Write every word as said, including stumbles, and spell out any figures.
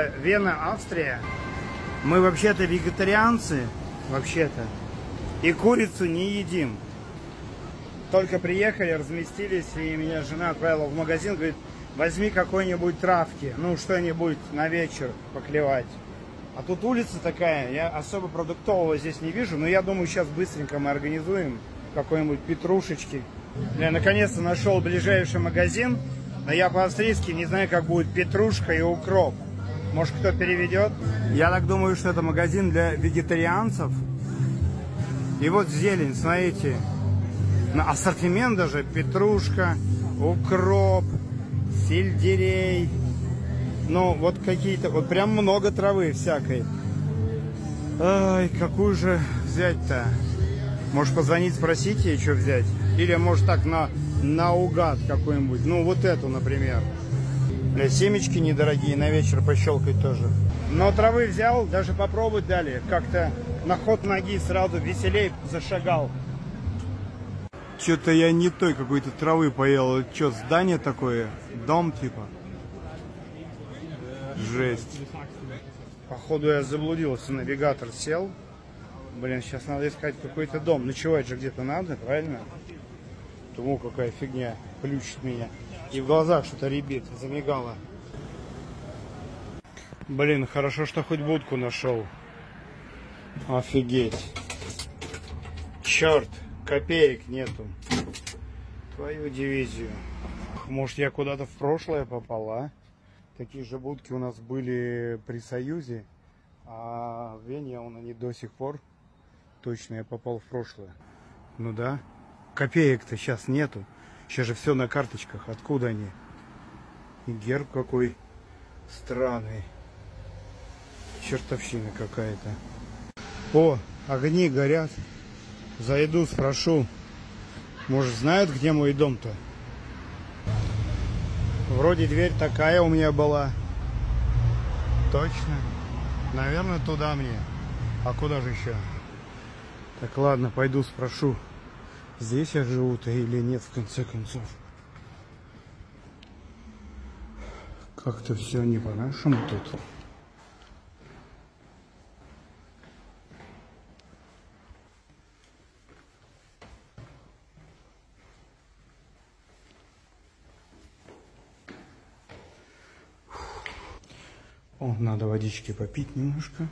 это Вена, Австрия. Мы вообще-то вегетарианцы, вообще-то, и курицу не едим. Только приехали, разместились, и меня жена отправила в магазин, говорит, возьми какой-нибудь травки, ну что-нибудь на вечер поклевать. А тут улица такая, я особо продуктового здесь не вижу, но я думаю, сейчас быстренько мы организуем какой-нибудь петрушечки. Я наконец-то нашел ближайший магазин, но я по-австрийски не знаю, как будет петрушка и укроп. Может, кто переведет? Я так думаю, что это магазин для вегетарианцев. И вот зелень, смотрите. На ассортимент даже петрушка, укроп, сельдерей. Ну, вот какие-то, вот прям много травы всякой. Ай, какую же взять-то? Может, позвонить, спросить ей, что взять? Или, может, так на наугад какую-нибудь. Ну, вот эту, например. Бля, семечки недорогие, на вечер пощелкать тоже. Но травы взял, даже попробовать дали. Как-то на ход ноги сразу веселей зашагал. Что-то я не той какой-то травы поел. Что, здание такое? Дом типа? Жесть. Походу я заблудился, навигатор сел. Блин, сейчас надо искать какой-то дом. Ночевать же где-то надо, правильно? Думаю, какая фигня плющит меня. И в глазах что-то ребит, замигало. Блин, хорошо, что хоть будку нашел. Офигеть. Черт, копеек нету. Твою дивизию. Может, я куда-то в прошлое попал, а? Такие же будки у нас были при Союзе. А в Вене он они до сих пор. Точно, я попал в прошлое. Ну да. Копеек-то сейчас нету. Сейчас же все на карточках. Откуда они? И герб какой странный. Чертовщина какая-то. О, огни горят. Зайду, спрошу. Может, знают, где мой дом-то? Вроде дверь такая у меня была. Точно. Наверное, туда мне. А куда же еще? Так, ладно, пойду спрошу. Здесь я живу-то или нет, в конце концов. Как-то все не по-нашему тут. О, надо водички попить немножко.